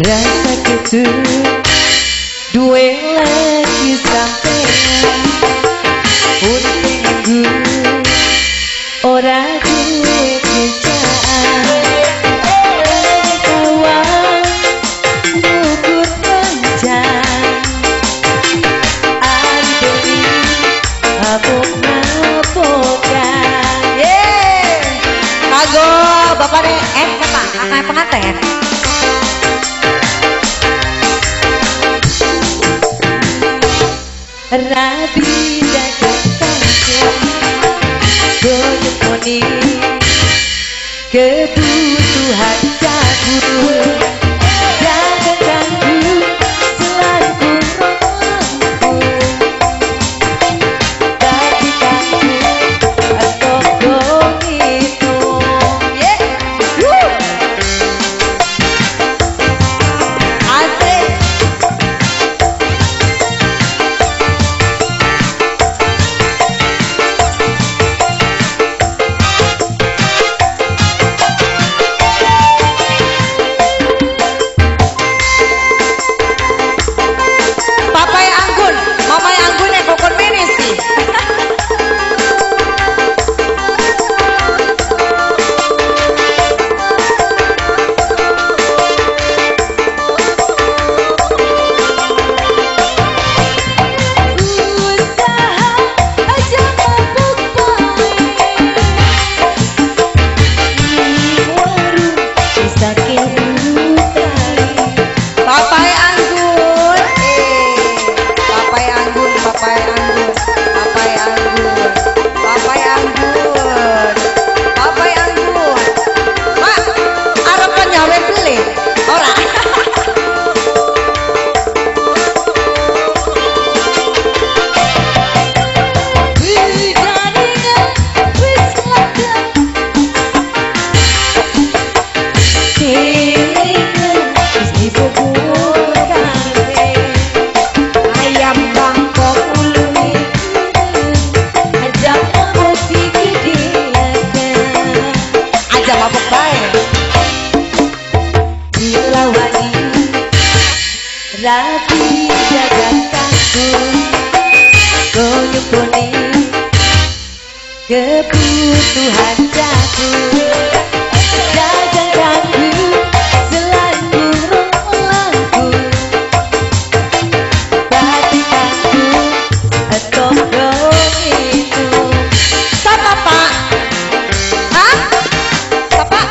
rasa kecut duel lagi sampean putihku orang duwe kerjaan kawan ngukur kencan anteni mabok-mabokan kago bapaknya apa? Akan pengantin rabi dagang saja memenuhi kebutuhan dapur daganganku selalu kurangku tapi kamu tolong itu rapi jaganku memenuhi kebutuhan dapur daganganku selalu kurangku bagikanku tolong itu sama pak hah? Bapak?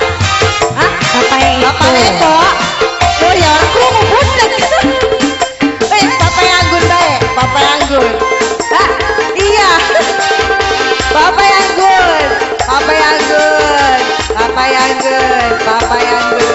Bapaknya apa? Bapak itu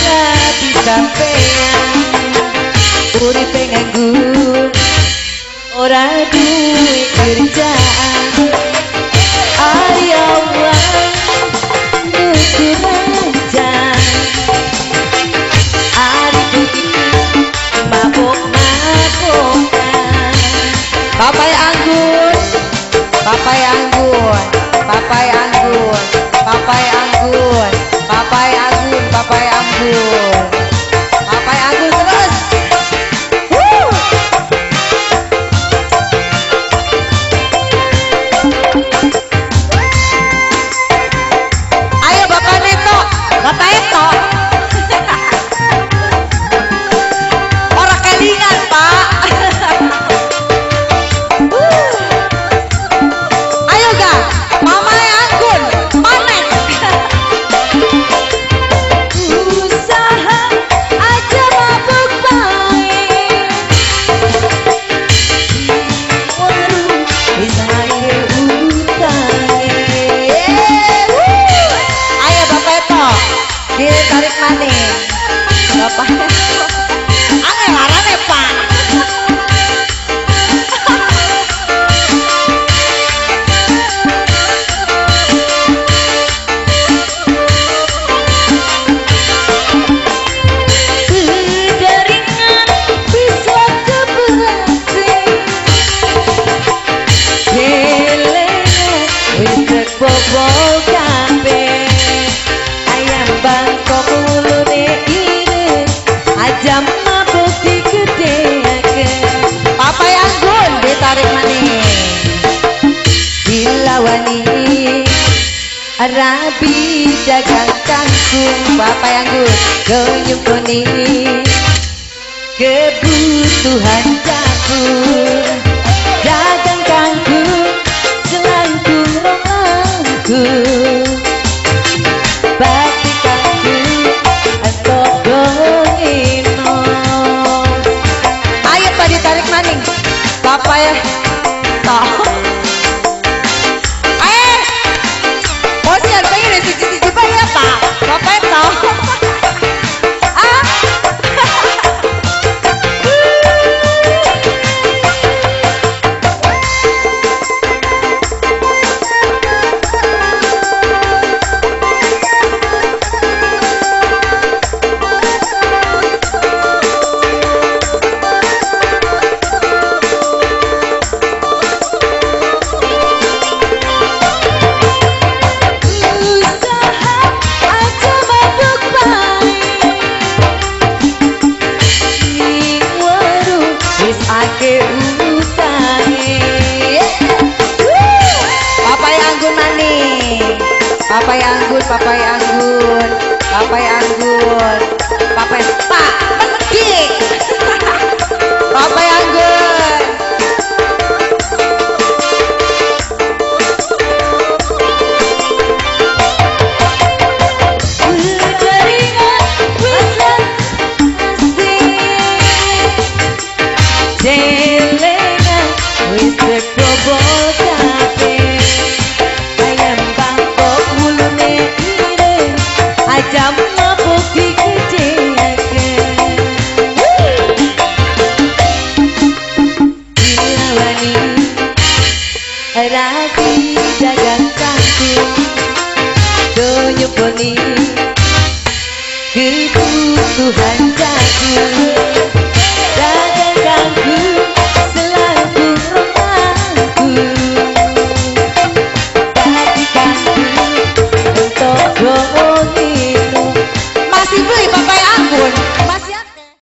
rapi sampean urip nganggur ora duwe kerjaan ayo Papai anggun, Rabi dagang kangkung, Bapak yang good, kau nyumpuni kebutuhan dapur. Dagang kangkung selalu mampu, bagi kangkung atau goino. Ayo pada tarik maning, Bapak ya, toh. Kebutuhan dapur.